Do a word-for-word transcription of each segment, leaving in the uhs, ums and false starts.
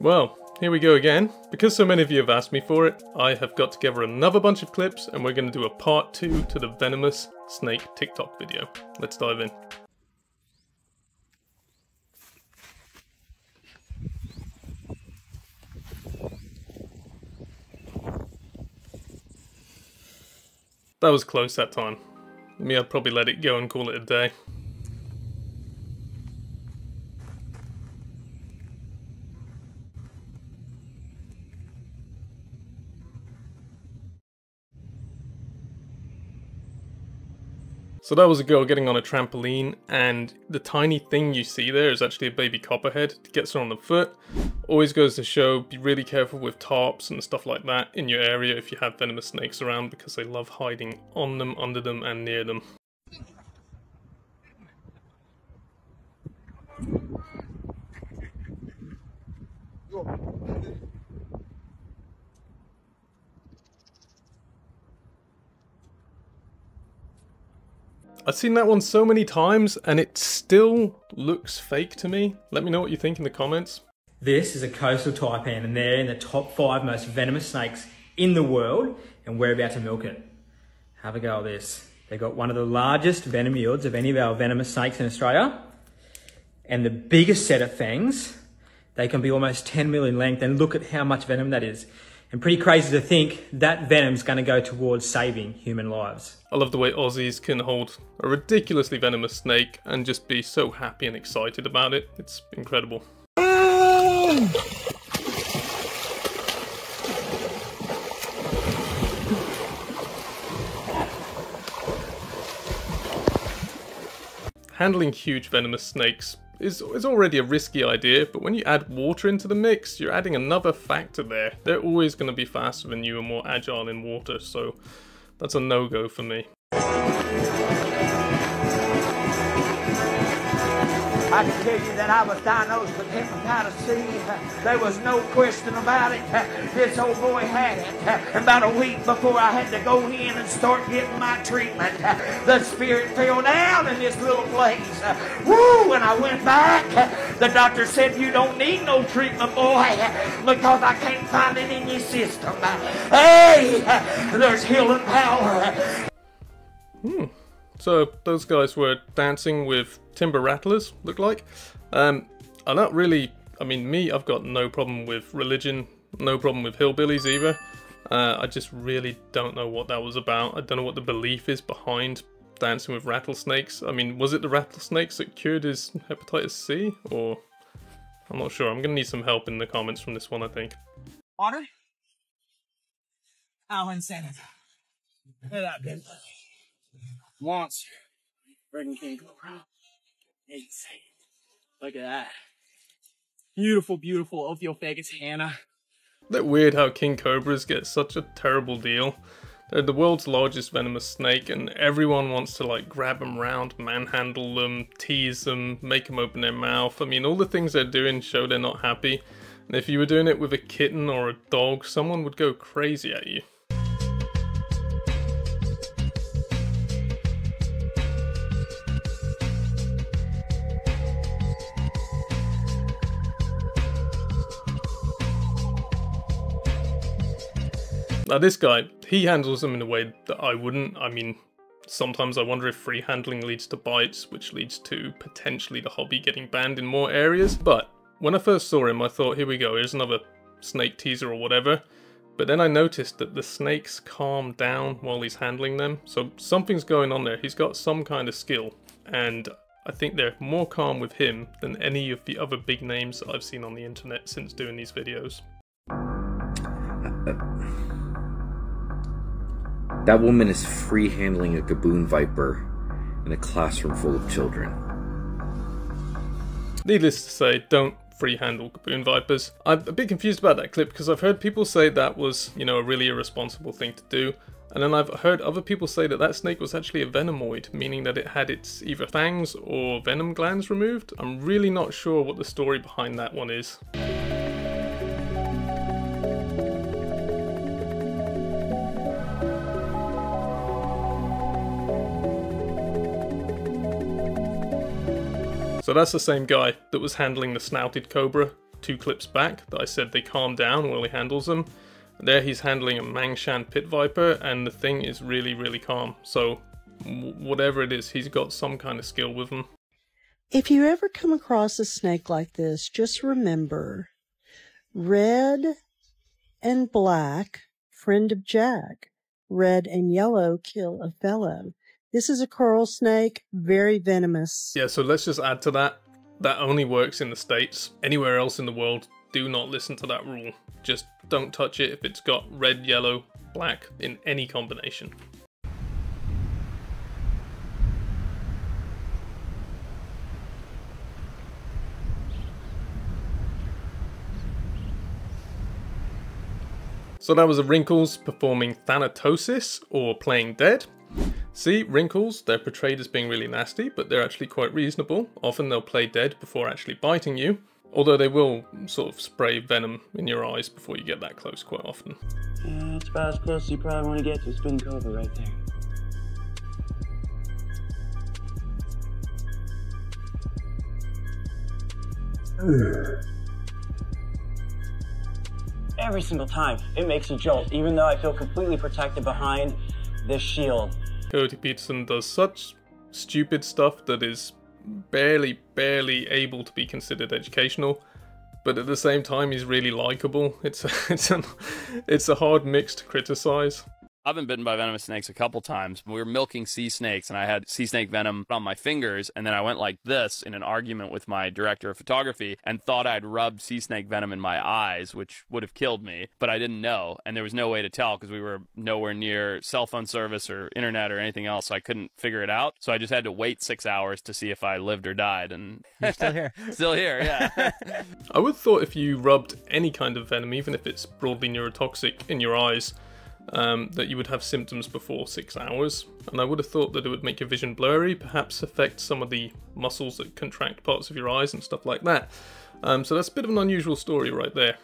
Well, here we go again. Because so many of you have asked me for it, I have got together another bunch of clips and we're going to do a part two to the venomous snake TikTok video. Let's dive in. That was close that time. Me, I'd probably let it go and call it a day. So that was a girl getting on a trampoline, and the tiny thing you see there is actually a baby copperhead. It gets her on the foot. Always goes to show, be really careful with tarps and stuff like that in your area if you have venomous snakes around, because they love hiding on them, under them and near them. I've seen that one so many times and it still looks fake to me. Let me know what you think in the comments. This is a coastal taipan and they're in the top five most venomous snakes in the world, and we're about to milk it. Have a go at this. They've got one of the largest venom yields of any of our venomous snakes in Australia, and the biggest set of fangs. They can be almost ten mil in length, and look at how much venom that is. And pretty crazy to think that venom's going to go towards saving human lives. I love the way Aussies can hold a ridiculously venomous snake and just be so happy and excited about it. It's incredible. Handling huge venomous snakes is, is already a risky idea, but when you add water into the mix, you're adding another factor there. They're always going to be faster than you and more agile in water, so that's a no-go for me. I can tell you that I was diagnosed with hepatitis C. There was no question about it. This old boy had it. About a week before I had to go in and start getting my treatment, the spirit fell down in this little place. Woo! When I went back, the doctor said, "You don't need no treatment, boy, because I can't find it in your system." Hey! There's healing power. Hmm. So those guys were dancing with timber rattlers, look like. Um, I'm not really, I mean me, I've got no problem with religion, no problem with hillbillies either. Uh, I just really don't know what that was about. I don't know what the belief is behind dancing with rattlesnakes. I mean, was it the rattlesnakes that cured his hepatitis C? Or, I'm not sure. I'm gonna need some help in the comments from this one, I think. Water? I'll insane it. Look at that bit. Monster. Freaking King Cobra. Insane. Look at that. Beautiful, beautiful Ophiophagus Hannah. That weird how king cobras get such a terrible deal. They're the world's largest venomous snake and everyone wants to like grab them round, manhandle them, tease them, make them open their mouth. I mean, all the things they're doing show they're not happy. And if you were doing it with a kitten or a dog, someone would go crazy at you. Now this guy, he handles them in a way that I wouldn't. I mean, sometimes I wonder if free handling leads to bites, which leads to potentially the hobby getting banned in more areas. But when I first saw him, I thought, here we go, here's another snake teaser or whatever. But then I noticed that the snakes calm down while he's handling them. So something's going on there. He's got some kind of skill. And I think they're more calm with him than any of the other big names I've seen on the internet since doing these videos. That woman is free handling a Gaboon Viper in a classroom full of children. Needless to say, don't free handle Gaboon Vipers. I'm a bit confused about that clip because I've heard people say that was, you know, a really irresponsible thing to do. And then I've heard other people say that that snake was actually a venomoid, meaning that it had its either fangs or venom glands removed. I'm really not sure what the story behind that one is. So that's the same guy that was handling the Snouted Cobra. two clips back that I said they calm down while he handles them. There he's handling a Mangshan Pit Viper, and the thing is really, really calm. So whatever it is, he's got some kind of skill with him. If you ever come across a snake like this, just remember, red and black, friend of Jack. Red and yellow kill a fellow. This is a coral snake, very venomous. Yeah, so let's just add to that. That only works in the States. Anywhere else in the world, do not listen to that rule. Just don't touch it if it's got red, yellow, black in any combination. So that was the Wrinkles performing Thanatosis, or playing dead. See, Wrinkles, they're portrayed as being really nasty, but they're actually quite reasonable. Often they'll play dead before actually biting you, although they will sort of spray venom in your eyes before you get that close quite often. Yeah, that's about as close as you probably want to get to a spin cobra right there. Ugh. Every single time, it makes you jolt, even though I feel completely protected behind this shield. Cody Peterson does such stupid stuff that is barely, barely able to be considered educational, but at the same time, he's really likable. It's a, it's a, it's a hard mix to criticize. I've been bitten by venomous snakes a couple times. We were milking sea snakes, and I had sea snake venom on my fingers, and then I went like this in an argument with my director of photography and thought I'd rubbed sea snake venom in my eyes, which would have killed me, but I didn't know, and there was no way to tell because we were nowhere near cell phone service or internet or anything else, so I couldn't figure it out, so I just had to wait six hours to see if I lived or died, and... You're still here. Still here, yeah. I would have thought if you rubbed any kind of venom, even if it's broadly neurotoxic, in your eyes, Um, that you would have symptoms before six hours, and I would have thought that it would make your vision blurry, perhaps affect some of the muscles that contract parts of your eyes and stuff like that. Um, so that's a bit of an unusual story right there.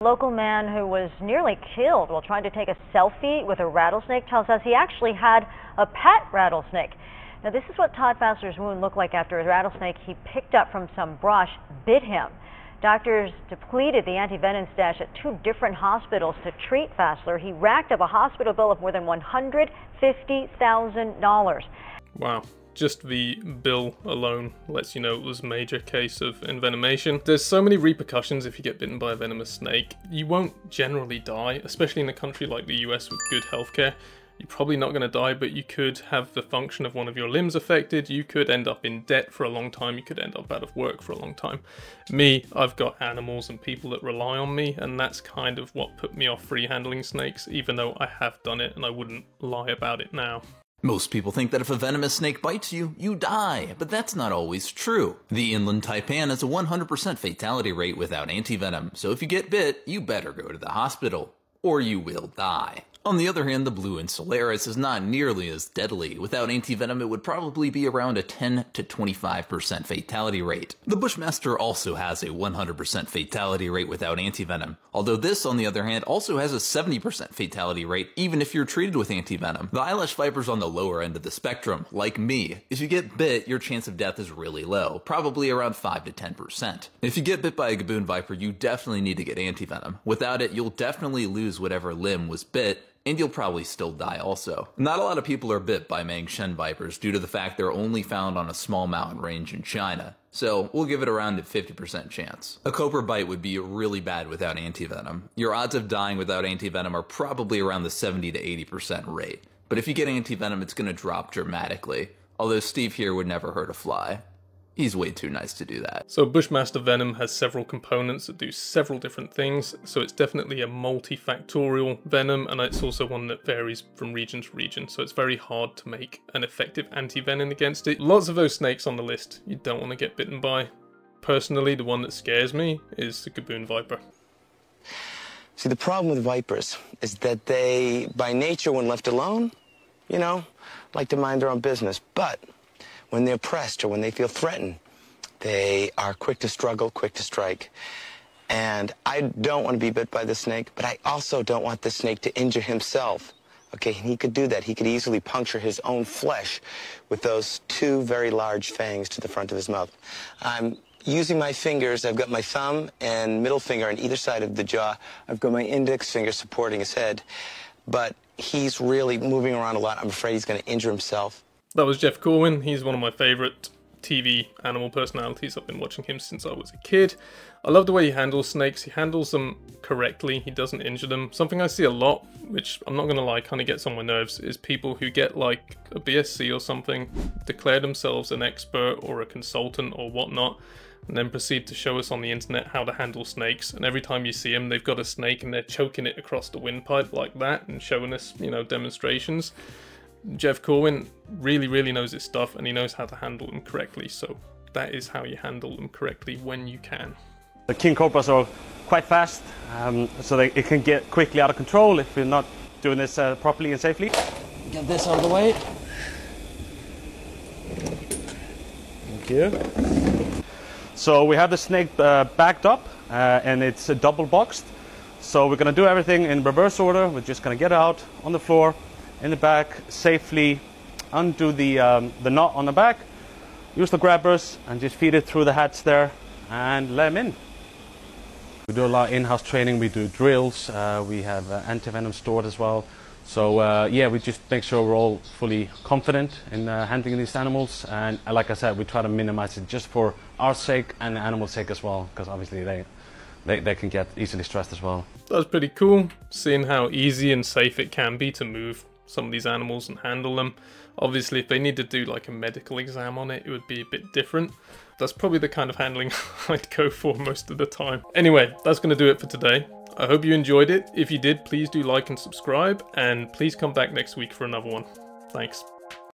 A local man who was nearly killed while trying to take a selfie with a rattlesnake tells us he actually had a pet rattlesnake. Now this is what Todd Fassler's wound looked like after a rattlesnake he picked up from some brush bit him. Doctors depleted the anti-venom stash at two different hospitals to treat Fassler. He racked up a hospital bill of more than one hundred fifty thousand dollars. Wow. Just the bill alone lets you know it was a major case of envenomation. There's so many repercussions if you get bitten by a venomous snake. You won't generally die, especially in a country like the U S with good healthcare. You're probably not going to die, but you could have the function of one of your limbs affected. You could end up in debt for a long time. You could end up out of work for a long time. Me, I've got animals and people that rely on me, and that's kind of what put me off free handling snakes, even though I have done it and I wouldn't lie about it now. Most people think that if a venomous snake bites you, you die, but that's not always true. The Inland Taipan has a one hundred percent fatality rate without antivenom, so if you get bit, you better go to the hospital, or you will die. On the other hand, the blue insularis is not nearly as deadly. Without antivenom, it would probably be around a ten to twenty-five percent fatality rate. The Bushmaster also has a one hundred percent fatality rate without antivenom, although this, on the other hand, also has a seventy percent fatality rate even if you're treated with antivenom. The eyelash viper's on the lower end of the spectrum, like me. If you get bit, your chance of death is really low, probably around five to ten percent. If you get bit by a Gaboon viper, you definitely need to get antivenom. Without it, you'll definitely lose whatever limb was bit, and you'll probably still die also. Not a lot of people are bit by Mangshan vipers due to the fact they're only found on a small mountain range in China, so we'll give it around a fifty percent chance. A cobra bite would be really bad without antivenom. Your odds of dying without antivenom are probably around the seventy to eighty percent rate, but if you get antivenom, it's going to drop dramatically, although Steve here would never hurt a fly. He's way too nice to do that. So Bushmaster venom has several components that do several different things, so it's definitely a multifactorial venom, and it's also one that varies from region to region, so it's very hard to make an effective anti-venom against it. Lots of those snakes on the list you don't want to get bitten by. Personally, the one that scares me is the Gaboon viper. See, the problem with vipers is that they, by nature, when left alone, you know, like to mind their own business, but when they're pressed or when they feel threatened, they are quick to struggle, quick to strike. And I don't want to be bit by the snake, but I also don't want the snake to injure himself. Okay, he could do that. He could easily puncture his own flesh with those two very large fangs to the front of his mouth. I'm using my fingers, I've got my thumb and middle finger on either side of the jaw. I've got my index finger supporting his head. But he's really moving around a lot. I'm afraid he's going to injure himself. That was Jeff Corwin. He's one of my favorite T V animal personalities. I've been watching him since I was a kid. I love the way he handles snakes. He handles them correctly. He doesn't injure them. Something I see a lot, which I'm not going to lie kind of gets on my nerves, is people who get like a B S C or something, declare themselves an expert or a consultant or whatnot, and then proceed to show us on the internet how to handle snakes. And every time you see them, they've got a snake and they're choking it across the windpipe like that and showing us, you know, demonstrations. Jeff Corwin really, really knows his stuff, and he knows how to handle them correctly. So that is how you handle them correctly when you can. The king cobras are quite fast, um, so they, it can get quickly out of control if you're not doing this uh, properly and safely. Get this out of the way. Thank you. So we have the snake uh, backed up, uh, and it's uh, double boxed. So we're going to do everything in reverse order. We're just going to get out on the floor, in the back, safely undo the, um, the knot on the back, use the grabbers and just feed it through the hatch there and let them in. We do a lot of in-house training, we do drills, uh, we have uh, anti-venom stored as well. So uh, yeah, we just make sure we're all fully confident in uh, handling these animals, and uh, like I said, we try to minimize it just for our sake and the animal's sake as well, because obviously they They, they can get easily stressed as well. That's pretty cool, seeing how easy and safe it can be to move some of these animals and handle them. Obviously, if they need to do like a medical exam on it, it would be a bit different. That's probably the kind of handling I'd go for most of the time. Anyway, that's going to do it for today. I hope you enjoyed it. If you did, please do like and subscribe, and please come back next week for another one. Thanks.